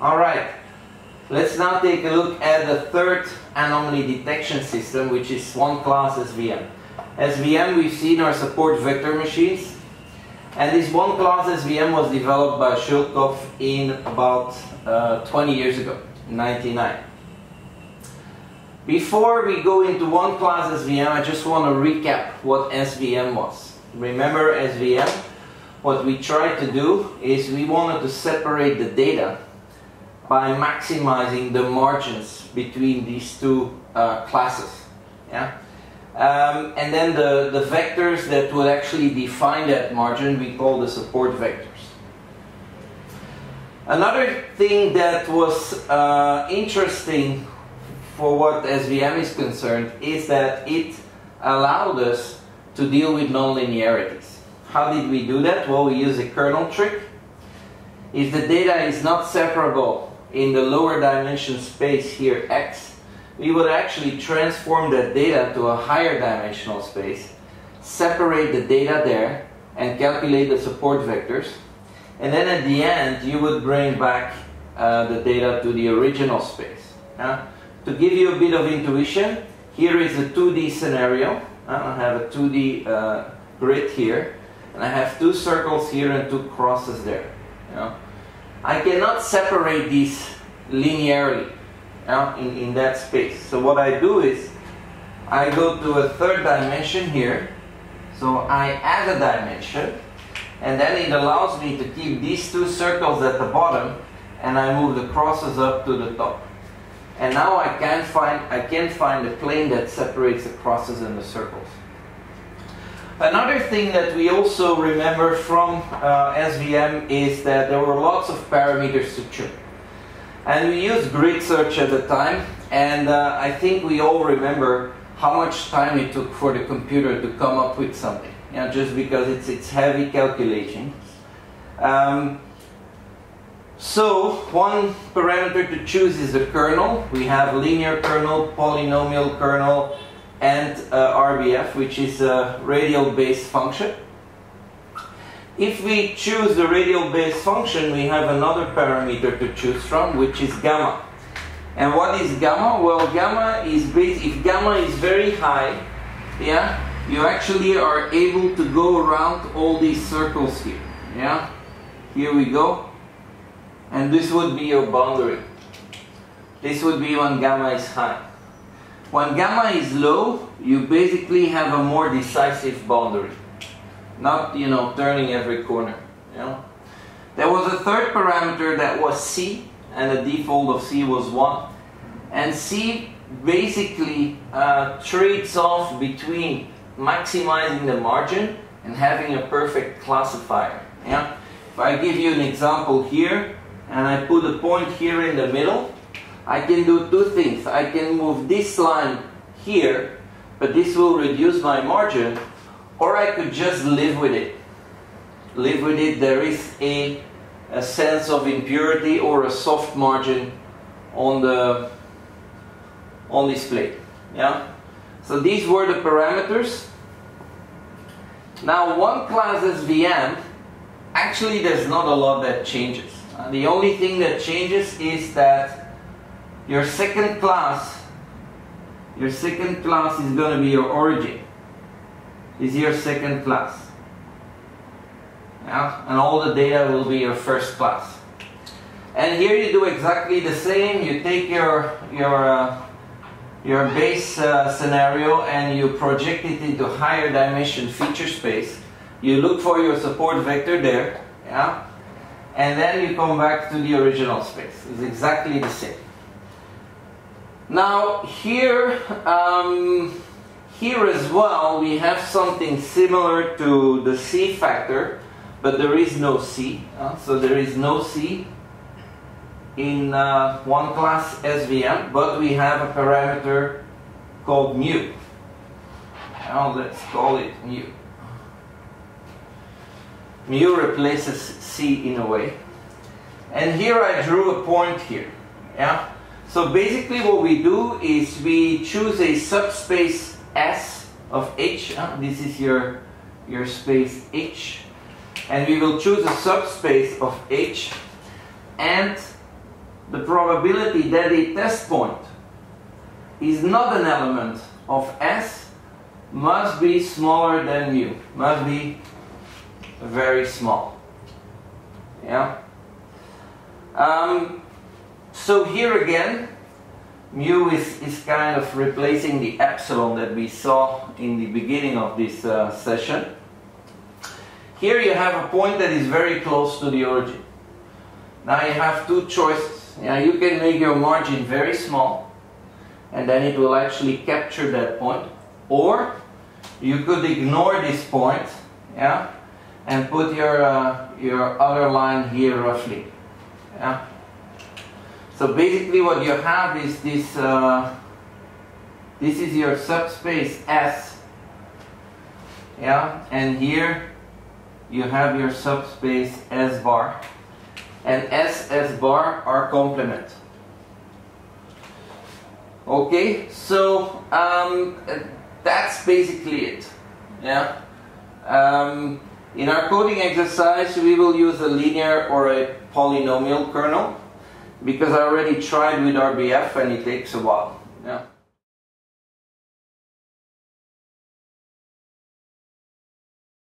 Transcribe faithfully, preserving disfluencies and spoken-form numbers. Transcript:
Alright, let's now take a look at the third anomaly detection system, which is one-class S V M. S V M, we've seen, are support vector machines. And this one-class S V M was developed by Schölkopf in about uh, twenty years ago, ninety-nine. Before we go into one-class S V M, I just want to recap what S V M was. Remember S V M? What we tried to do is we wanted to separate the data by maximizing the margins between these two uh, classes. Yeah? Um, and then the, the vectors that will actually define that margin, we call the support vectors. Another thing that was uh, interesting for what S V M is concerned is that it allowed us to deal with nonlinearities. How did we do that? Well, we use a kernel trick. If the data is not separable in the lower dimension space here, x, we would actually transform that data to a higher dimensional space, separate the data there, and calculate the support vectors. And then at the end, you would bring back uh, the data to the original space. Uh, to give you a bit of intuition, here is a two D scenario. Uh, I have a two D uh, grid here, and I have two circles here and two crosses there. You know? I cannot separate these linearly. In, in that space. So what I do is I go to a third dimension here, so I add a dimension, and then it allows me to keep these two circles at the bottom, and I move the crosses up to the top. And now I can find I can find a plane that separates the crosses and the circles. Another thing that we also remember from uh, S V M is that there were lots of parameters to tune. And we used grid search at the time, and uh, I think we all remember how much time it took for the computer to come up with something, you know, just because it's, it's heavy calculation. Um, so one parameter to choose is the kernel. We have linear kernel, polynomial kernel, and uh, R B F, which is a radial-based function. If we choose the radial-based function, we have another parameter to choose from, which is gamma. And what is gamma? Well, gamma is based, if gamma is very high, yeah, you actually are able to go around all these circles here. Yeah, here we go, and this would be your boundary. This would be when gamma is high. When gamma is low, you basically have a more decisive boundary. Not, you know, turning every corner, you know. There was a third parameter that was C, and the default of C was one. And C basically uh, trades off between maximizing the margin and having a perfect classifier. Yeah? If I give you an example here, and I put a point here in the middle, I can do two things. I can move this line here, but this will reduce my margin, or I could just live with it. Live with it, there is a, a sense of impurity or a soft margin on the on this plate. Yeah? So these were the parameters. Now one-class S V M, actually there's not a lot that changes. The only thing that changes is that your second class, your second class is going to be your origin. Is your second class, yeah? And all the data will be your first class. And here you do exactly the same. You take your your uh, your base uh, scenario and you project it into higher dimension feature space. You look for your support vector there, yeah, and then you come back to the original space. It's exactly the same. Now here. Um, Here as well, we have something similar to the C factor, but there is no C. Uh, so there is no C in uh, one-class S V M, but we have a parameter called mu. Now let's call it mu. Mu replaces C in a way. And here I drew a point here. Yeah. So basically what we do is we choose a subspace S of H, uh, this is your, your space H, and we will choose a subspace of H, and the probability that a test point is not an element of S must be smaller than mu, must be very small. Yeah. Um, so here again, mu is, is kind of replacing the epsilon that we saw in the beginning of this uh, session. Here you have a point that is very close to the origin. Now you have two choices. Yeah, you can make your margin very small and then it will actually capture that point, or you could ignore this point, yeah, and put your, uh, your other line here roughly. Yeah. So basically what you have is this, uh, this is your subspace S, yeah, and here you have your subspace S bar, and S, S bar are complement. Okay, so um, that's basically it. Yeah. Um, in our coding exercise we will use a linear or a polynomial kernel, because I already tried with R B F and it takes a while. Yeah.